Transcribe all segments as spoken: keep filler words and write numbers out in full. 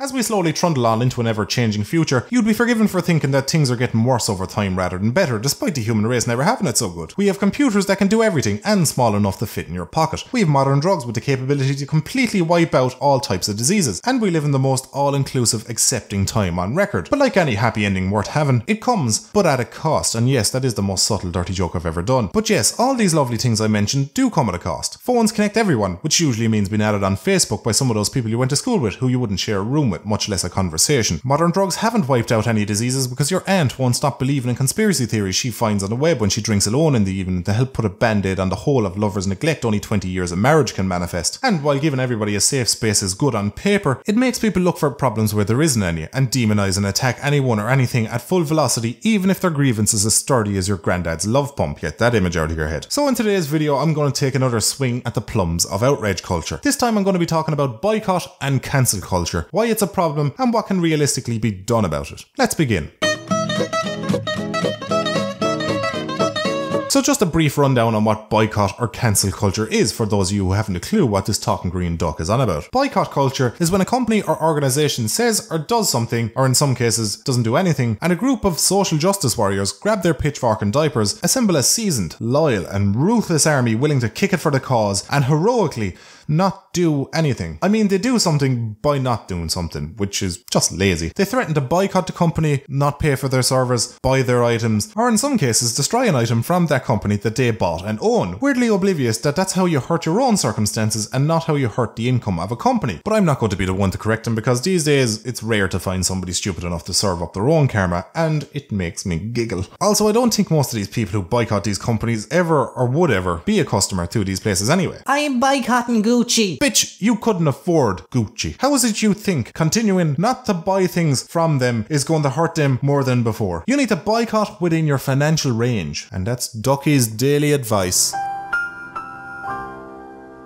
As we slowly trundle on into an ever-changing future, you'd be forgiven for thinking that things are getting worse over time rather than better, despite the human race never having it so good. We have computers that can do everything, and small enough to fit in your pocket. We have modern drugs with the capability to completely wipe out all types of diseases, and we live in the most all-inclusive, accepting time on record. But like any happy ending worth having, it comes, but at a cost, and yes, that is the most subtle dirty joke I've ever done. But yes, all these lovely things I mentioned do come at a cost. Phones connect everyone, which usually means being added on Facebook by some of those people you went to school with, who you wouldn't share a room with, much less a conversation. Modern drugs haven't wiped out any diseases because your aunt won't stop believing in conspiracy theories she finds on the web when she drinks alone in the evening to help put a band-aid on the whole of lovers' neglect only twenty years of marriage can manifest. And while giving everybody a safe space is good on paper, it makes people look for problems where there isn't any and demonise and attack anyone or anything at full velocity, even if their grievance is as sturdy as your granddad's love pump. Get that image out of your head. So in today's video I'm going to take another swing at the plums of outrage culture. This time I'm going to be talking about boycott and cancel culture, why it's a problem and what can realistically be done about it. Let's begin. So just a brief rundown on what boycott or cancel culture is for those of you who haven't a clue what this talking green duck is on about. Boycott culture is when a company or organisation says or does something, or in some cases doesn't do anything, and a group of social justice warriors grab their pitchfork and diapers, assemble a seasoned, loyal and ruthless army willing to kick it for the cause and heroically not do anything. I mean, they do something by not doing something, which is just lazy. They threaten to boycott the company, not pay for their servers, buy their items, or in some cases destroy an item from that company that they bought and own. Weirdly oblivious that that's how you hurt your own circumstances and not how you hurt the income of a company. But I'm not going to be the one to correct them because these days it's rare to find somebody stupid enough to serve up their own karma, and it makes me giggle. Also, I don't think most of these people who boycott these companies ever or would ever be a customer to these places anyway. I am boycotting Google. Gucci. Bitch, you couldn't afford Gucci. How is it you think continuing not to buy things from them is going to hurt them more than before? You need to boycott within your financial range. And that's Ducky's daily advice.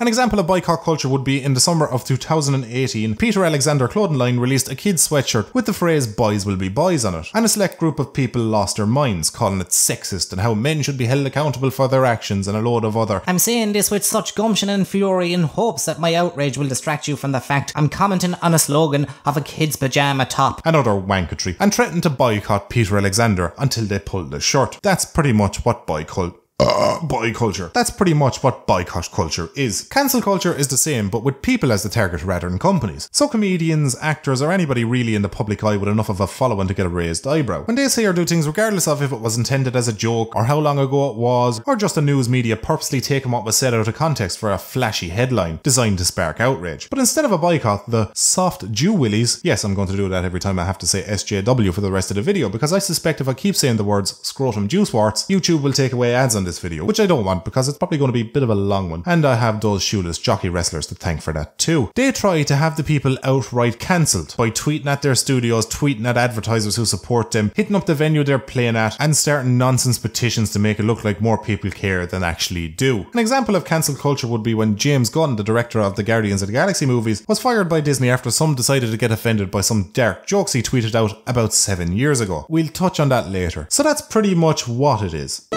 An example of boycott culture would be in the summer of two thousand eighteen, Peter Alexander clothing line released a kid's sweatshirt with the phrase "boys will be boys" on it, and a select group of people lost their minds, calling it sexist and how men should be held accountable for their actions and a load of other. I'm saying this with such gumption and fury in hopes that my outrage will distract you from the fact I'm commenting on a slogan of a kid's pyjama top. Another wankatry, and threatened to boycott Peter Alexander until they pulled the shirt. That's pretty much what boycott. Uh, boy culture. That's pretty much what boycott culture is. Cancel culture is the same, but with people as the target rather than companies. So comedians, actors, or anybody really in the public eye with enough of a following to get a raised eyebrow. When they say or do things regardless of if it was intended as a joke, or how long ago it was, or just the news media purposely taking what was said out of context for a flashy headline designed to spark outrage. But instead of a boycott, the soft Jew willies, yes, I'm going to do that every time I have to say S J W for the rest of the video, because I suspect if I keep saying the words scrotum juice warts, YouTube will take away ads on this video, which I don't want because it's probably going to be a bit of a long one, and I have those shoeless jockey wrestlers to thank for that too. They try to have the people outright cancelled by tweeting at their studios, tweeting at advertisers who support them, hitting up the venue they're playing at, and starting nonsense petitions to make it look like more people care than actually do. An example of cancel culture would be when James Gunn, the director of the Guardians of the Galaxy movies, was fired by Disney after some decided to get offended by some dark jokes he tweeted out about seven years ago. We'll touch on that later. So that's pretty much what it is.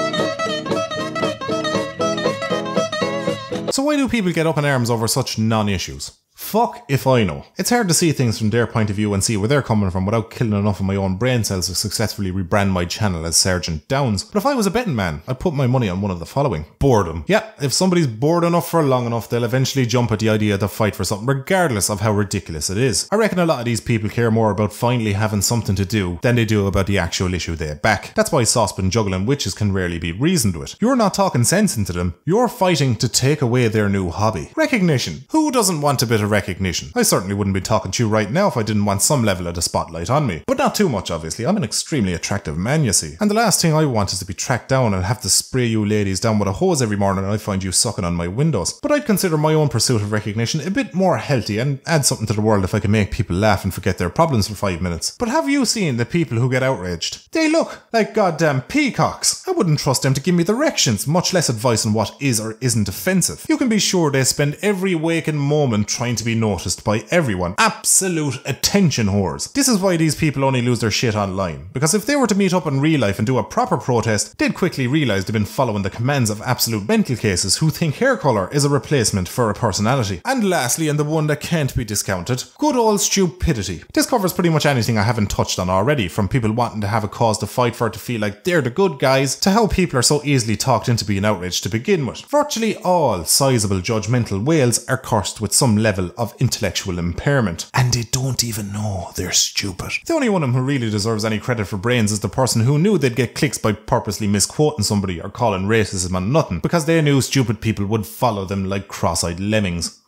So why do people get up in arms over such non-issues? Fuck if I know. It's hard to see things from their point of view and see where they're coming from without killing enough of my own brain cells to successfully rebrand my channel as Sergeant Downs. But if I was a betting man, I'd put my money on one of the following. Boredom. Yeah, if somebody's bored enough for long enough, they'll eventually jump at the idea to fight for something regardless of how ridiculous it is. I reckon a lot of these people care more about finally having something to do than they do about the actual issue they back. That's why saucepan juggling witches can rarely be reasoned with. You're not talking sense into them. You're fighting to take away their new hobby. Recognition. Who doesn't want a bit of recognition? Recognition. I certainly wouldn't be talking to you right now if I didn't want some level of the spotlight on me. But not too much, obviously. I'm an extremely attractive man, you see. And the last thing I want is to be tracked down and have to spray you ladies down with a hose every morning and I find you sucking on my windows. But I'd consider my own pursuit of recognition a bit more healthy and add something to the world if I can make people laugh and forget their problems for five minutes. But have you seen the people who get outraged? They look like goddamn peacocks. I wouldn't trust them to give me directions, much less advice on what is or isn't offensive. You can be sure they spend every waking moment trying going to be noticed by everyone. Absolute attention whores. This is why these people only lose their shit online, because if they were to meet up in real life and do a proper protest, they'd quickly realise they've been following the commands of absolute mental cases who think hair colour is a replacement for a personality. And lastly, and the one that can't be discounted, good old stupidity. This covers pretty much anything I haven't touched on already, from people wanting to have a cause to fight for it to feel like they're the good guys, to how people are so easily talked into being outraged to begin with. Virtually all sizable judgmental whales are cursed with some level of intellectual impairment, and they don't even know they're stupid. The only one of them who really deserves any credit for brains is the person who knew they'd get clicks by purposely misquoting somebody or calling racism on nothing, because they knew stupid people would follow them like cross-eyed lemmings.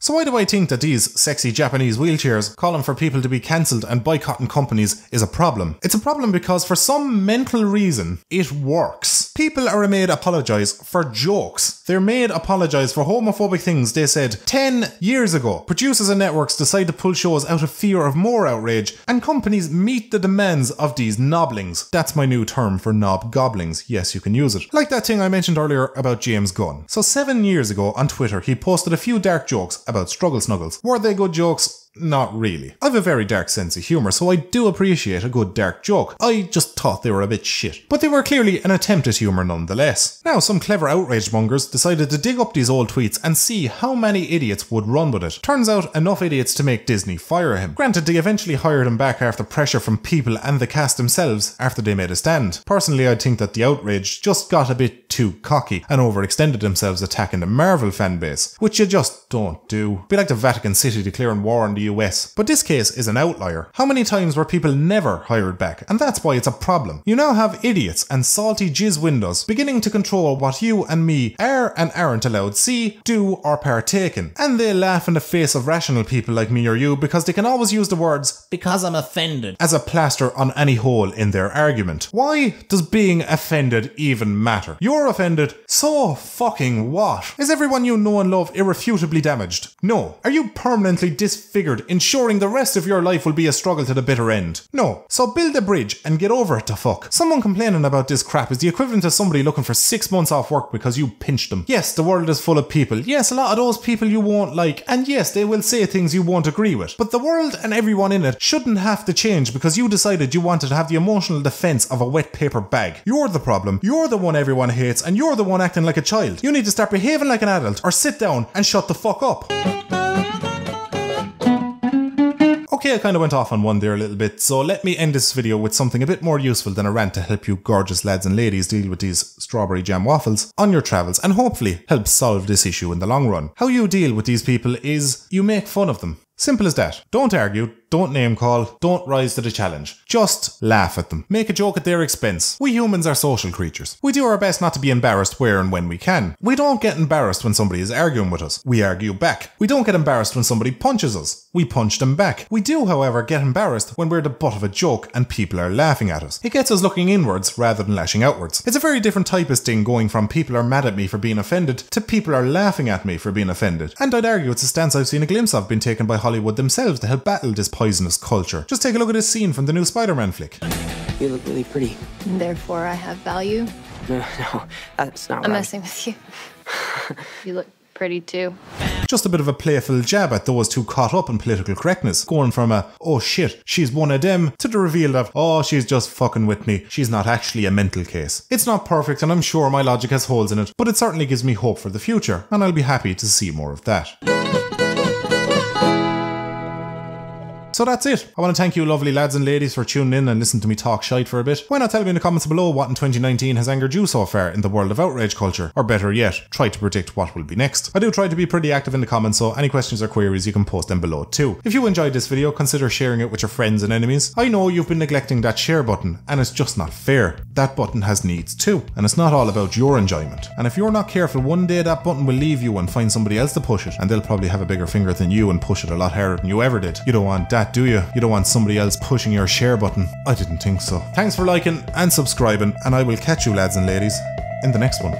So why do I think that these sexy Japanese wheelchairs calling for people to be cancelled and boycotting companies is a problem? It's a problem because for some mental reason, it works. People are made apologise for jokes. They're made apologise for homophobic things they said ten years ago. Producers and networks decide to pull shows out of fear of more outrage, and companies meet the demands of these knoblings. That's my new term for knob goblings. Yes, you can use it. Like that thing I mentioned earlier about James Gunn. So seven years ago on Twitter, he posted a few dark jokes about about struggle snuggles. Were they good jokes? Not really. I have a very dark sense of humour, so I do appreciate a good dark joke. I just thought they were a bit shit. But they were clearly an attempt at humour nonetheless. Now, some clever outrage mongers decided to dig up these old tweets and see how many idiots would run with it. Turns out, enough idiots to make Disney fire him. Granted, they eventually hired him back after pressure from people and the cast themselves after they made a stand. Personally, I think that the outrage just got a bit too cocky and overextended themselves attacking the Marvel fanbase, which you just don't do. Be like the Vatican City declaring war on the U S. But this case is an outlier. How many times were people never hired back? And that's why it's a problem. You now have idiots and salty jizz windows beginning to control what you and me are and aren't allowed see, do or partake in. And they laugh in the face of rational people like me or you because they can always use the words "because I'm offended" as a plaster on any hole in their argument. Why does being offended even matter? You're offended, so fucking what? Is everyone you know and love irrefutably damaged? No. Are you permanently disfigured, ensuring the rest of your life will be a struggle to the bitter end? No. So build a bridge and get over it the fuck. Someone complaining about this crap is the equivalent of somebody looking for six months off work because you pinched them. Yes, the world is full of people. Yes, a lot of those people you won't like, and yes, they will say things you won't agree with. But the world and everyone in it shouldn't have to change because you decided you wanted to have the emotional defense of a wet paper bag. You're the problem. You're the one everyone hates, and you're the one acting like a child. You need to start behaving like an adult or sit down and shut the fuck up. Okay, I kind of went off on one there a little bit, so let me end this video with something a bit more useful than a rant to help you gorgeous lads and ladies deal with these strawberry jam waffles on your travels and hopefully help solve this issue in the long run. How you deal with these people is you make fun of them. Simple as that. Don't argue, don't name call, don't rise to the challenge. Just laugh at them. Make a joke at their expense. We humans are social creatures. We do our best not to be embarrassed where and when we can. We don't get embarrassed when somebody is arguing with us. We argue back. We don't get embarrassed when somebody punches us. We punch them back. We do, however, get embarrassed when we're the butt of a joke and people are laughing at us. It gets us looking inwards rather than lashing outwards. It's a very different type of thing going from people are mad at me for being offended to people are laughing at me for being offended. And I'd argue it's a stance I've seen a glimpse of being taken by Hollywood themselves to help battle this poisonous culture. Just take a look at this scene from the new Spider-Man flick. You look really pretty. Therefore, I have value. No, no, that's not right. I'm messing with you. You look pretty too. Just a bit of a playful jab at those too caught up in political correctness, going from a, oh shit, she's one of them, to the reveal of, oh, she's just fucking with me, she's not actually a mental case. It's not perfect, and I'm sure my logic has holes in it, but it certainly gives me hope for the future, and I'll be happy to see more of that. So that's it. I want to thank you lovely lads and ladies for tuning in and listening to me talk shite for a bit. Why not tell me in the comments below what in twenty nineteen has angered you so far in the world of outrage culture, or better yet, try to predict what will be next. I do try to be pretty active in the comments, so any questions or queries you can post them below too. If you enjoyed this video, consider sharing it with your friends and enemies. I know you've been neglecting that share button, and it's just not fair. That button has needs too, and it's not all about your enjoyment. And if you're not careful, one day that button will leave you and find somebody else to push it, and they'll probably have a bigger finger than you and push it a lot harder than you ever did. You don't want that, do you? You don't want somebody else pushing your share button. I didn't think so. Thanks for liking and subscribing, and I will catch you lads and ladies in the next one.